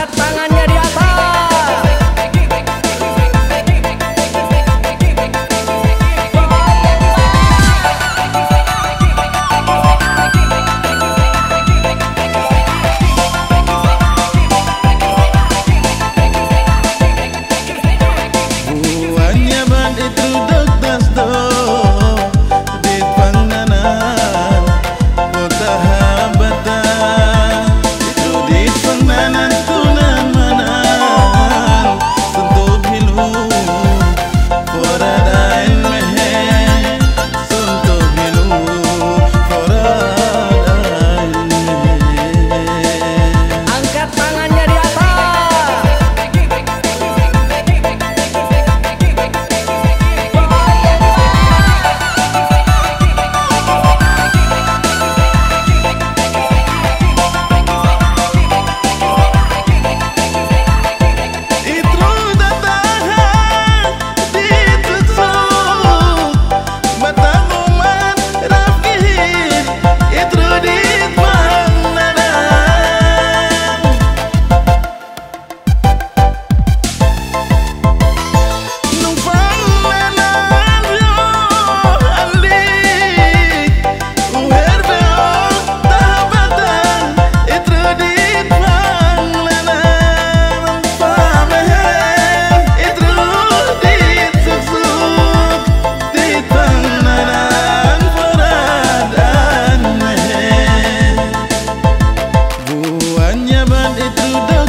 angkat tangannya di atas. Buatnya ban itu dokter do di penganan kota habata itu di penganan tunamanan sentuh hilu koradain mehe sentuh hilu koradain mehe. Angkat tangannya di atas. Itu